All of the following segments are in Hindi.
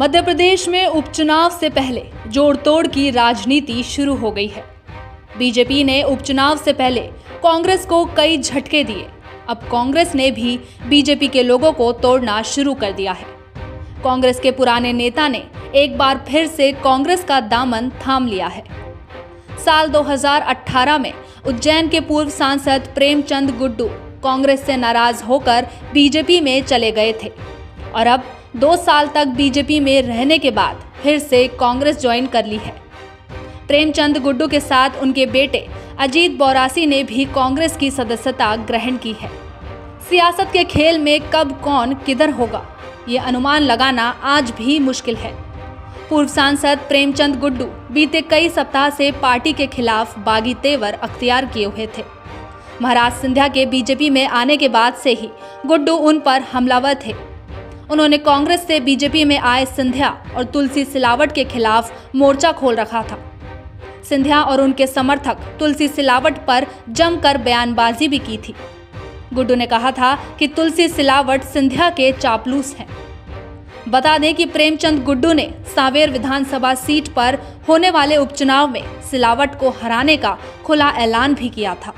मध्य प्रदेश में उपचुनाव से पहले जोड़ तोड़ की राजनीति शुरू हो गई है। बीजेपी ने उपचुनाव से पहले कांग्रेस को कई झटके दिए, अब कांग्रेस ने भी बीजेपी के लोगों को तोड़ना शुरू कर दिया है। कांग्रेस के पुराने नेता ने एक बार फिर से कांग्रेस का दामन थाम लिया है। साल 2018 में उज्जैन के पूर्व सांसद प्रेमचंद गुड्डू कांग्रेस से नाराज होकर बीजेपी में चले गए थे और अब 2 साल तक बीजेपी में रहने के बाद फिर से कांग्रेस ज्वाइन कर ली है। प्रेमचंद गुड्डू के साथ उनके बेटे अजीत बोरासी ने भी कांग्रेस की सदस्यता ग्रहण की है। सियासत के खेल में कब कौन किधर होगा, ये अनुमान लगाना आज भी मुश्किल है। पूर्व सांसद प्रेमचंद गुड्डू बीते कई सप्ताह से पार्टी के खिलाफ बागी तेवर अख्तियार किए हुए थे। महाराज सिंधिया के बीजेपी में आने के बाद से ही गुड्डू उन पर हमलावर थे। उन्होंने कांग्रेस से बीजेपी में आए सिंधिया और तुलसी सिलावट के खिलाफ मोर्चा खोल रखा था। सिंधिया और उनके समर्थक तुलसी सिलावट पर जमकर बयानबाजी भी की थी। गुड्डू ने कहा था कि तुलसी सिलावट सिंधिया के चापलूस हैं। बता दें कि प्रेमचंद गुड्डू ने सांवेर विधानसभा सीट पर होने वाले उपचुनाव में सिलावट को हराने का खुला ऐलान भी किया था।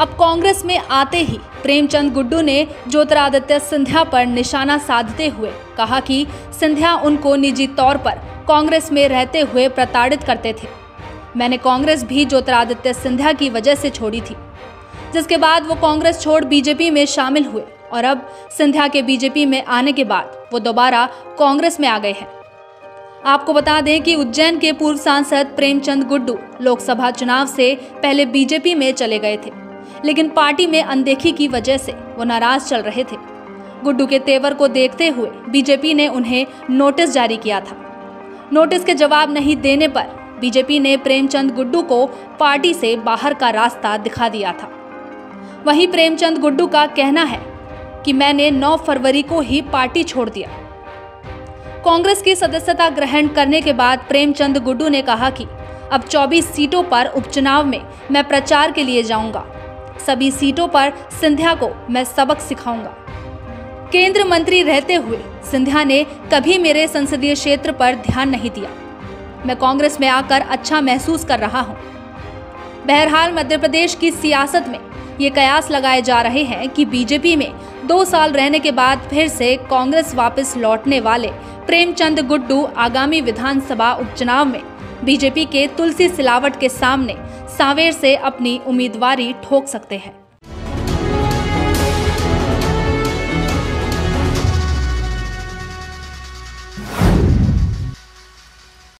अब कांग्रेस में आते ही प्रेमचंद गुड्डू ने ज्योतिरादित्य सिंधिया पर निशाना साधते हुए कहा कि सिंधिया उनको निजी तौर पर कांग्रेस में रहते हुए प्रताड़ित करते थे। मैंने कांग्रेस भी ज्योतिरादित्य सिंधिया की वजह से छोड़ी थी, जिसके बाद वो कांग्रेस छोड़ बीजेपी में शामिल हुए और अब सिंधिया के बीजेपी में आने के बाद वो दोबारा कांग्रेस में आ गए हैं। आपको बता दें कि उज्जैन के पूर्व सांसद प्रेमचंद गुड्डू लोकसभा चुनाव से पहले बीजेपी में चले गए थे, लेकिन पार्टी में अनदेखी की वजह से वो नाराज चल रहे थे। गुड्डू के तेवर को देखते हुए बीजेपी ने उन्हें नोटिस जारी किया था। नोटिस के जवाब नहीं देने पर बीजेपी ने प्रेमचंद गुड्डू को पार्टी से बाहर का रास्ता दिखा दिया था। वहीं प्रेमचंद गुड्डू का कहना है कि मैंने 9 फरवरी को ही पार्टी छोड़ दिया। कांग्रेस की सदस्यता ग्रहण करने के बाद प्रेमचंद गुड्डू ने कहा कि अब 24 सीटों पर उपचुनाव में मैं प्रचार के लिए जाऊंगा। सभी सीटों पर सिंधिया को मैं सबक सिखाऊंगा। केंद्र मंत्री रहते हुए सिंधिया ने कभी मेरे संसदीय क्षेत्र पर ध्यान नहीं दिया। मैं कांग्रेस में आकर अच्छा महसूस कर रहा हूं। बहरहाल मध्य प्रदेश की सियासत में ये कयास लगाए जा रहे हैं कि बीजेपी में 2 साल रहने के बाद फिर से कांग्रेस वापस लौटने वाले प्रेमचंद गुड्डू आगामी विधानसभा उपचुनाव में बीजेपी के तुलसी सिलावट के सामने सांवेर से अपनी उम्मीदवारी ठोक सकते हैं।